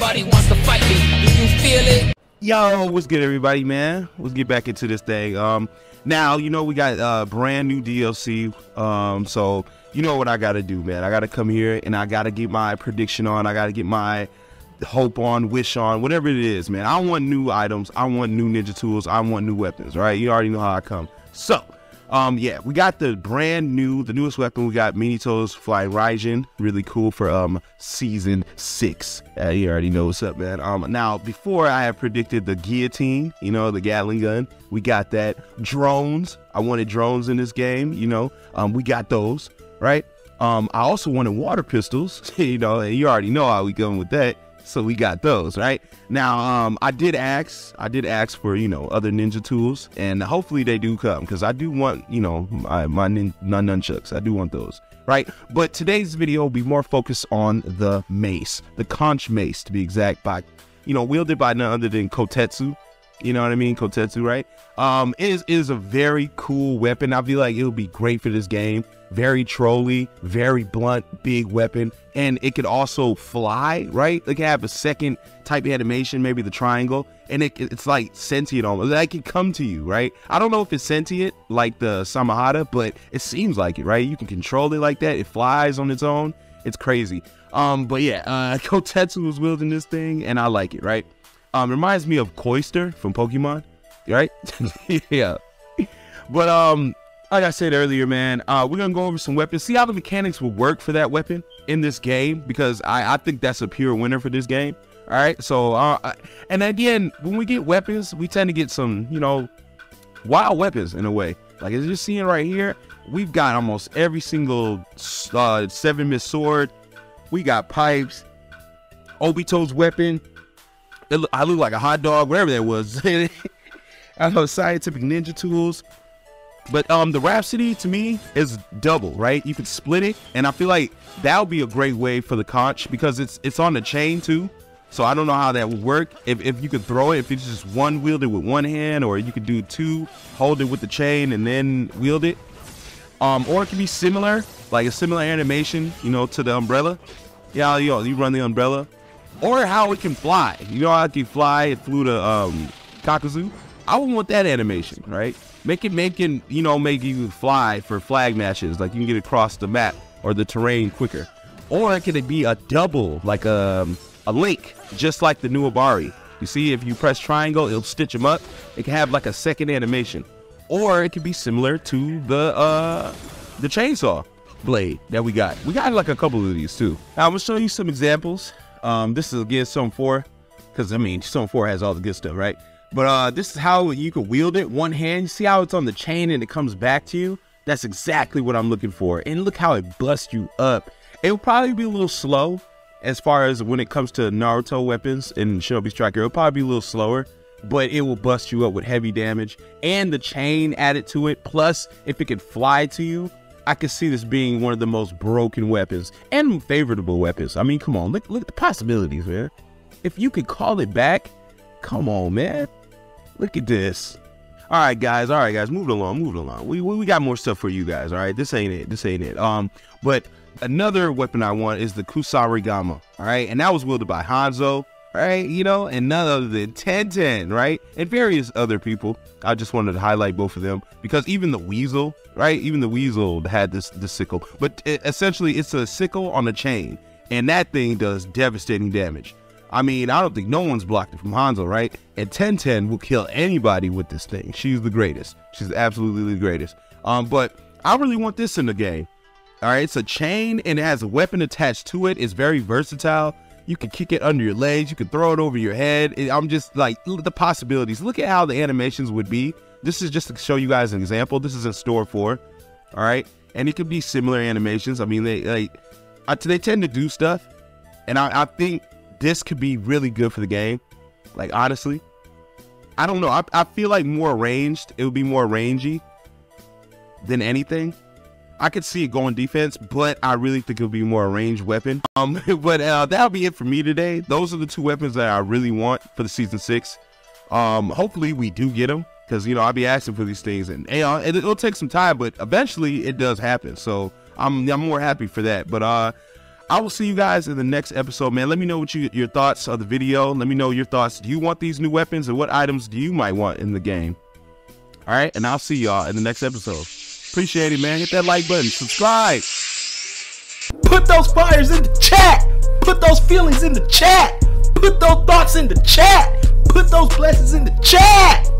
Everybody wants to fight me. Do you feel it? Yo, what's good, everybody, man? Let's get back into this thing. Now, you know, we got brand new DLC. So you know what I gotta do, man. I gotta come here and I gotta get my prediction on. I gotta get my hope on, wish on, whatever it is, man. I want new items. I want new ninja tools. I want new weapons, right? You already know how I come. So, yeah, we got the brand new, the newest weapon. We got Minato's Flying Raijin. Really cool for Season 6. You already know what's up, man. Now, before I have predicted the guillotine, you know, the Gatling gun, we got that. Drones. I wanted drones in this game, you know. We got those, right? I also wanted water pistols, you know, and you already know how we going with that. So we got those, right? Now, I did ask for, you know, other ninja tools, and hopefully they do come, because I do want, you know, my nunchucks. I do want those, right? But today's video will be more focused on the mace, the conch mace, to be exact, by, you know, wielded by none other than Kotetsu. You know what I mean? Kotetsu, right? It is a very cool weapon. I feel like it would be great for this game. Very trolly, very blunt, big weapon. And it could also fly, right? It could have a second type of animation, maybe the triangle. And it's like sentient almost. Like it can come to you, right? I don't know if it's sentient like the Samahada, but it seems like it, right? You can control it like that. It flies on its own. It's crazy. But yeah, Kotetsu was wielding this thing, and I like it, right? Reminds me of Koister from Pokemon, right? Yeah. But like I said earlier, man, we're going to go over some weapons, see how the mechanics will work for that weapon in this game, because I think that's a pure winner for this game. All right. So, and again, when we get weapons, we tend to get some, you know, wild weapons in a way. Like as you're seeing right here, we've got almost every single 7-miss sword. We got pipes, Obito's weapon. I look like a hot dog, whatever that was. I know scientific ninja tools, but the Rhapsody to me is double, right? You could split it, and I feel like that would be a great way for the conch, because it's on the chain too. So I don't know how that would work. If you could throw it, if it's just one wielded with one hand, or you could do two, hold it with the chain and then wield it. Or it could be similar, like a similar animation, you know, to the umbrella. Yeah, you run the umbrella. Or how it can fly. You know how it can fly? It flew to Kakuzu. I would want that animation, right? Make it, you know, make you fly for flag matches. Like you can get across the map or the terrain quicker. Or it could be a double, like a link, just like the new Ibari. You see, if you press triangle, it'll stitch them up. It can have like a second animation. Or it could be similar to the chainsaw blade that we got. We got like a couple of these too. Now I'm gonna show you some examples. This is again Zone 4, because I mean Zone 4 has all the good stuff, right? But this is how you can wield it, one hand. You see how it's on the chain and it comes back to you? That's exactly what I'm looking for. And look how it busts you up. It will probably be a little slow as far as when it comes to Naruto weapons and Shinobi Striker. It'll probably be a little slower, but it will bust you up with heavy damage, and the chain added to it. Plus, if it could fly to you, I could see this being one of the most broken weapons and favorable weapons. I mean, come on, look at the possibilities, man. If you could call it back, come on, man. Look at this. All right, guys, moving along. We got more stuff for you guys, all right? This ain't it. But another weapon I want is the Kusarigama, all right? And that was wielded by Hanzo, all right? You know, and none other than Tenten, right? And various other people. I just wanted to highlight both of them, because even the weasel, right? Even the weasel had this sickle, but essentially it's a sickle on a chain, and that thing does devastating damage. I mean, I don't think no one's blocked it from Hanzo, right? And Tenten will kill anybody with this thing. She's the greatest. She's absolutely the greatest. But I really want this in the game. All right, it's a chain and it has a weapon attached to it. It's very versatile. You can kick it under your legs. You can throw it over your head. I'm just like, the possibilities. Look at how the animations would be. This is just to show you guys an example. This is in Store 4, all right? And it could be similar animations. I mean, they tend to do stuff, and I think this could be really good for the game. Like, honestly, I don't know. I feel like more ranged. It would be more rangy than anything. I could see it going defense, but I really think it would be more a ranged weapon. But that'll be it for me today. Those are the two weapons that I really want for the Season 6. Hopefully we do get them, because, you know, I'll be asking for these things, and it'll take some time, but eventually it does happen. So I'm more happy for that. But I will see you guys in the next episode, man. Let me know what your thoughts of the video. Let me know your thoughts. Do you want these new weapons, and what items do you might want in the game? All right, and I'll see y'all in the next episode. Appreciate it, man. Hit that like button. Subscribe. Put those fires in the chat. Put those feelings in the chat. Put those thoughts in the chat. Put those blessings in the chat.